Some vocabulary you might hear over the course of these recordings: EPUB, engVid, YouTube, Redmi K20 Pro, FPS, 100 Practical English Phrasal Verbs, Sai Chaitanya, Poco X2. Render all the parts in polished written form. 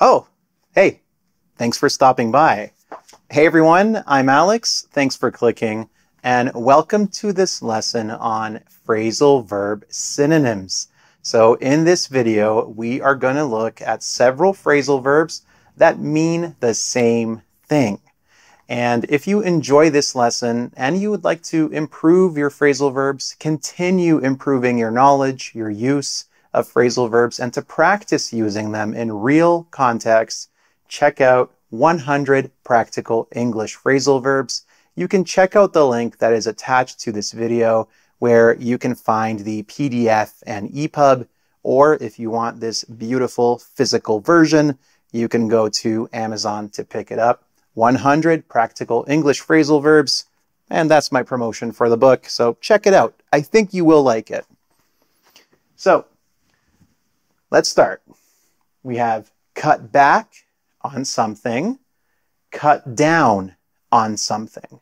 Oh, hey, thanks for stopping by. Hey everyone, I'm Alex, thanks for clicking, and welcome to this lesson on phrasal verb synonyms. So in this video, we are going to look at several phrasal verbs that mean the same thing. And if you enjoy this lesson and you would like to improve your phrasal verbs, continue improving your knowledge, your use of phrasal verbs, and to practice using them in real contexts, check out 100 Practical English Phrasal Verbs. You can check out the link that is attached to this video where you can find the PDF and EPUB, or if you want this beautiful physical version, you can go to Amazon to pick it up. 100 Practical English Phrasal Verbs, and that's my promotion for the book, so check it out. I think you will like it. So let's start. We have cut back on something, cut down on something.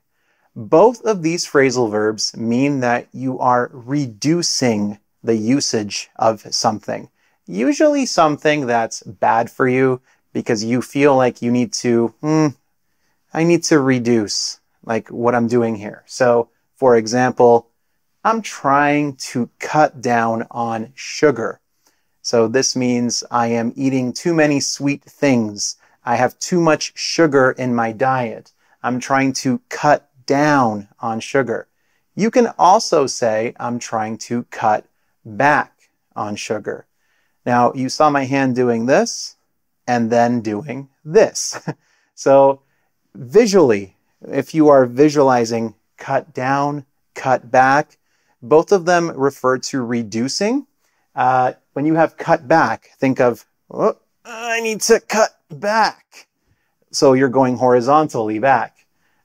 Both of these phrasal verbs mean that you are reducing the usage of something, usually something that's bad for you because you feel like you need to, I need to reduce like what I'm doing here. So for example, I'm trying to cut down on sugar. So this means I am eating too many sweet things. I have too much sugar in my diet. I'm trying to cut down on sugar. You can also say I'm trying to cut back on sugar. Now you saw my hand doing this and then doing this. So visually, if you are visualizing cut down, cut back, both of them refer to reducing. When you have cut back, think of, oh, I need to cut back. So you're going horizontally back.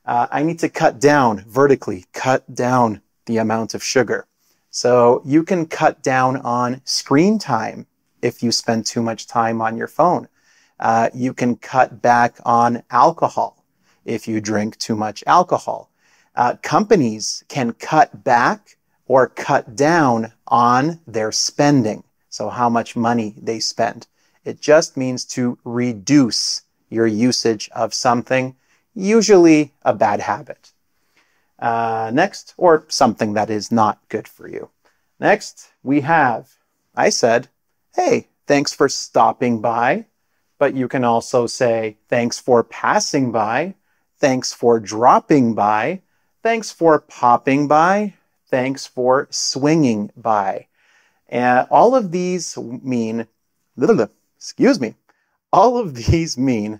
I need to cut down vertically, cut down the amount of sugar. So you can cut down on screen time if you spend too much time on your phone. You can cut back on alcohol if you drink too much alcohol. Companies can cut back or cut down on their spending. So how much money they spend. It just means to reduce your usage of something, usually a bad habit. Next, or something that is not good for you. Next, we have, I said, hey, thanks for stopping by. But you can also say, thanks for passing by. Thanks for dropping by. Thanks for popping by. Thanks for swinging by. And all of these mean, excuse me, all of these mean,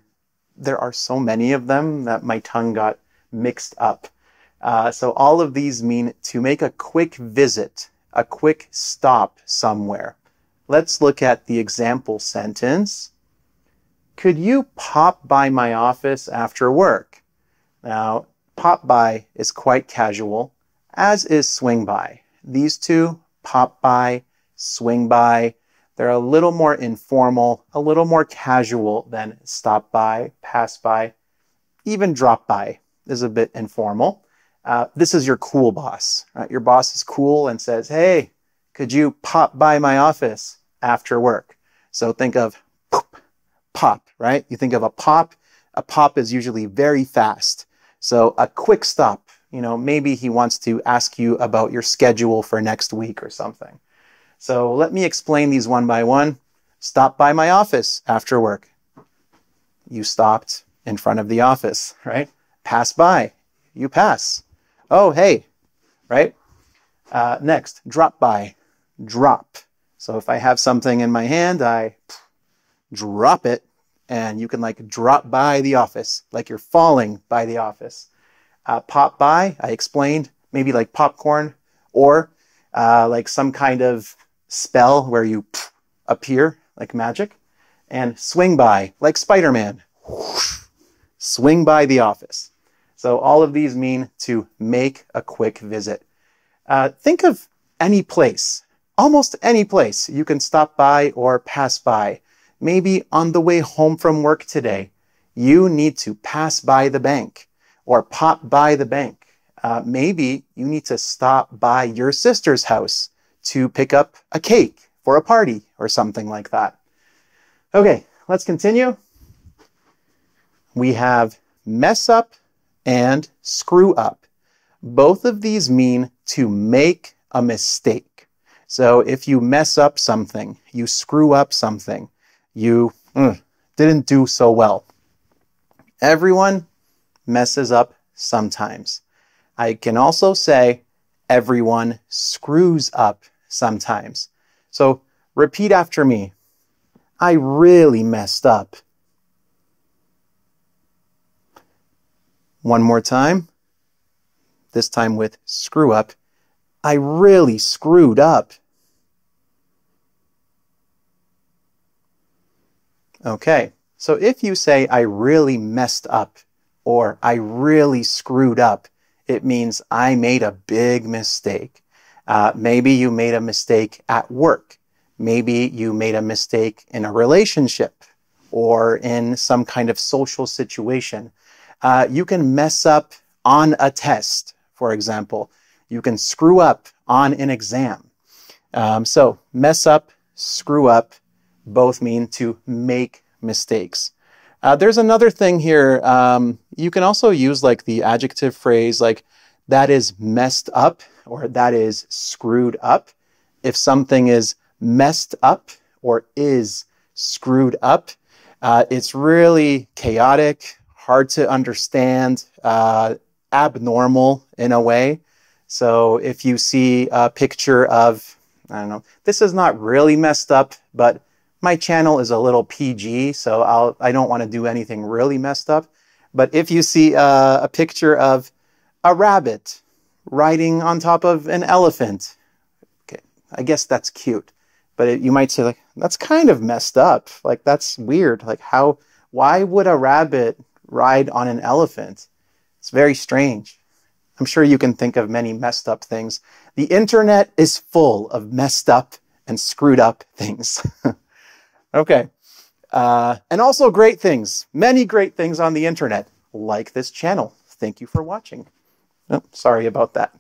there are so many of them that my tongue got mixed up. So all of these mean to make a quick visit, a quick stop somewhere. Let's look at the example sentence. Could you pop by my office after work? Now, pop by is quite casual, as is swing by. These two, pop by, swing by, they're a little more informal, a little more casual than stop by, pass by, even drop by is a bit informal. This is your cool boss, right? Your boss is cool and says, hey, could you pop by my office after work? So think of pop, right? You think of a pop. A pop is usually very fast. So a quick stop, you know, maybe he wants to ask you about your schedule for next week or something. So let me explain these one by one. Stop by my office after work. You stopped in front of the office, right? Pass by. You pass. Oh, hey, right? Next, drop by. Drop. So if I have something in my hand, I drop it, and you can like drop by the office, like you're falling by the office. Pop by, I explained, maybe like popcorn, or like some kind of spell where you appear like magic, and swing by, like Spider-Man, swing by the office. So all of these mean to make a quick visit. Think of any place, almost any place you can stop by or pass by. Maybe on the way home from work today, you need to pass by the bank or pop by the bank. Maybe you need to stop by your sister's house to pick up a cake for a party or something like that. Okay, let's continue. We have mess up and screw up. Both of these mean to make a mistake. So if you mess up something, you screw up something, you didn't do so well. Everyone messes up sometimes. I can also say everyone screws up sometimes. So repeat after me. I really messed up. One more time. This time with screw up. I really screwed up. Okay, so if you say I really messed up or I really screwed up, it means I made a big mistake. Maybe you made a mistake at work. Maybe you made a mistake in a relationship or in some kind of social situation. You can mess up on a test, for example. You can screw up on an exam. So mess up, screw up, both mean to make mistakes. There's another thing here. You can also use like the adjective phrase like that is messed up or that is screwed up. If something is messed up or is screwed up, it's really chaotic, hard to understand, abnormal in a way. So if you see a picture of, I don't know, this is not really messed up, but my channel is a little PG, so I don't want to do anything really messed up. But if you see a picture of a rabbit riding on top of an elephant, okay, I guess that's cute. But you might say, like, that's kind of messed up. Like, that's weird. Like, why would a rabbit ride on an elephant? It's very strange. I'm sure you can think of many messed up things. The internet is full of messed up and screwed up things. Okay. And also great things, many great things on the internet, like this channel. Thank you for watching. Oh, sorry about that.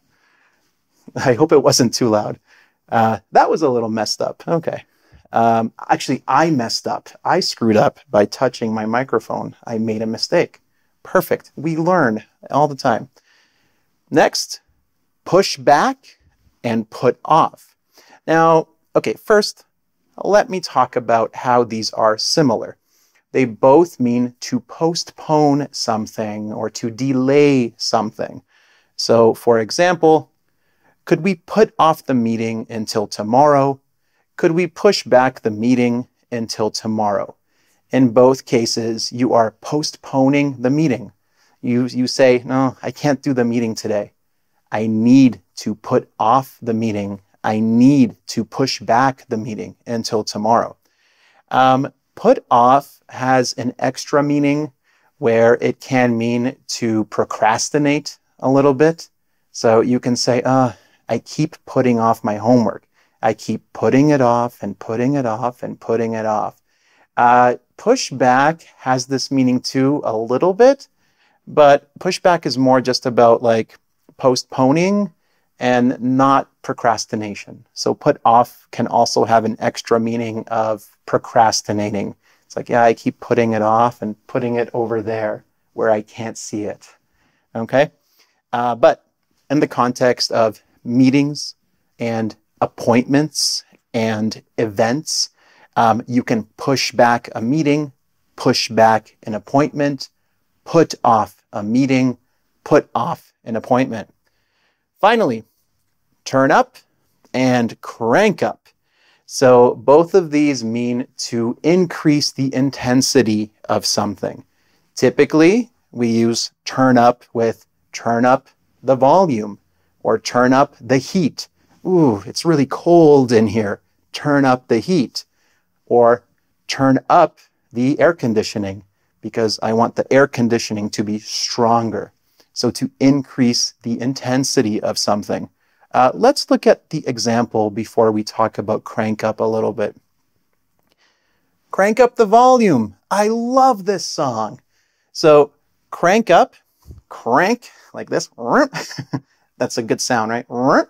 I hope it wasn't too loud. That was a little messed up. Okay. Actually, I messed up. I screwed up by touching my microphone. I made a mistake. Perfect. We learn all the time. Next, push back and put off. Now, okay, first, let me talk about how these are similar. They both mean to postpone something or to delay something. So, for example, could we put off the meeting until tomorrow? Could we push back the meeting until tomorrow? In both cases, you are postponing the meeting. You say, no, I can't do the meeting today. I need to put off the meeting. I need to push back the meeting until tomorrow. Put off has an extra meaning where it can mean to procrastinate a little bit. So you can say, I keep putting off my homework. I keep putting it off and putting it off and putting it off. Push back has this meaning too a little bit. But pushback is more just about like postponing and not procrastination. So put off can also have an extra meaning of procrastinating. It's like, yeah, I keep putting it off and putting it over there where I can't see it. Okay? But in the context of meetings and appointments and events, you can push back a meeting, push back an appointment, put off a meeting, put off an appointment. Finally, turn up and crank up. So both of these mean to increase the intensity of something. Typically, we use turn up with turn up the volume or turn up the heat. Ooh, it's really cold in here. Turn up the heat. Or turn up the air conditioning, because I want the air conditioning to be stronger. So to increase the intensity of something. Let's look at the example before we talk about crank up a little bit. Crank up the volume. I love this song. So crank up, crank like this. That's a good sound, right?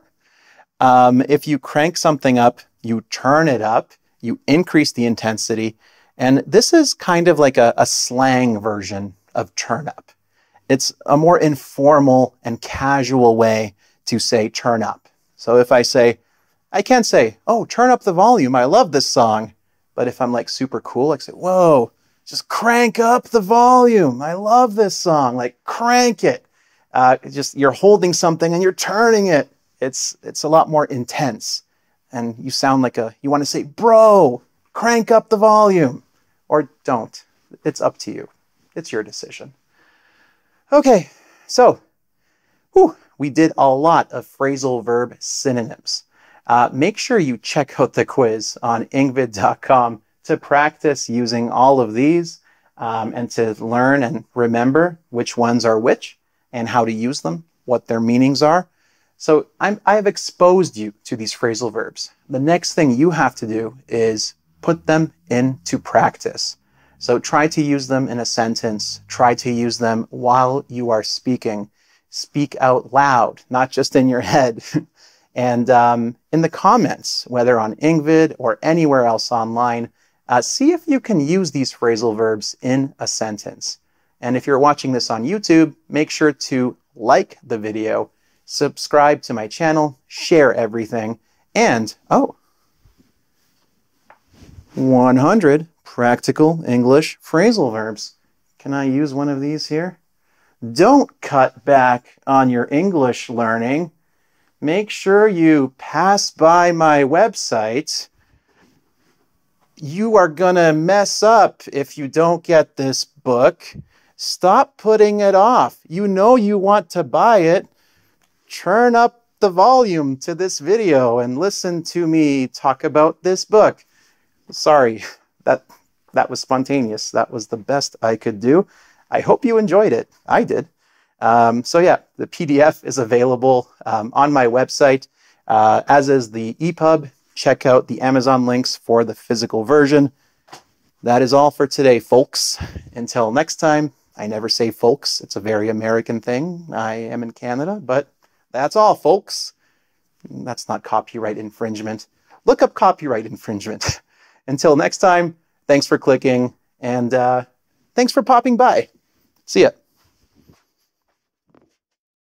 If you crank something up, you turn it up, you increase the intensity. And this is kind of like a slang version of turn up. It's a more informal and casual way to say turn up. So if I say, I can't say, oh, turn up the volume, I love this song. But if I'm like super cool, I say, whoa, just crank up the volume. I love this song. Like crank it. Just you're holding something and you're turning it. It's a lot more intense. And you sound like you want to say, bro, crank up the volume. Or don't. It's up to you. It's your decision. Okay, so we did a lot of phrasal verb synonyms. Make sure you check out the quiz on engvid.com to practice using all of these and to learn and remember which ones are which and how to use them, what their meanings are. So I have exposed you to these phrasal verbs. The next thing you have to do is put them into practice. So try to use them in a sentence. Try to use them while you are speaking. Speak out loud, not just in your head. And in the comments, whether on engVid or anywhere else online, see if you can use these phrasal verbs in a sentence. And if you're watching this on YouTube, make sure to like the video, subscribe to my channel, share everything, and 100 practical English phrasal verbs. Can I use one of these here? Don't cut back on your English learning. Make sure you pass by my website. You are gonna mess up if you don't get this book. Stop putting it off. You know you want to buy it. Turn up the volume to this video and listen to me talk about this book. Sorry, that was spontaneous. That was the best I could do. I hope you enjoyed it. I did. So yeah, the PDF is available on my website, as is the EPUB. Check out the Amazon links for the physical version. That is all for today, folks. Until next time, I never say folks. It's a very American thing. I am in Canada, but that's all, folks. That's not copyright infringement. Look up copyright infringement. Until next time, thanks for clicking, and thanks for popping by. See ya.